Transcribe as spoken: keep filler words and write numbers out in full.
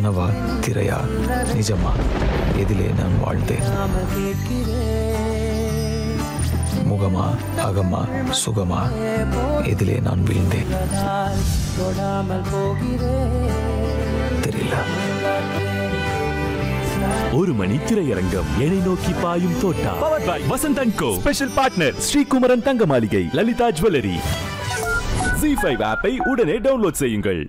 கனவா திரையா நிஜமா எதிலே நான் வாழ்ந்தேன்? முகமா அகமா சுகமா எதிலே நான் விழுந்தேன்? தெரியல. ஒரு மணி திரையரங்கம் என்னை நோக்கி பாயும் தோட்டா. Powered by Vasanthan co. Special partner Sreekumaran Thanga Maligai, Lalitha jewellery. G five ஆப்பை உடனே டவுன்லோட் செய்யுங்கள்.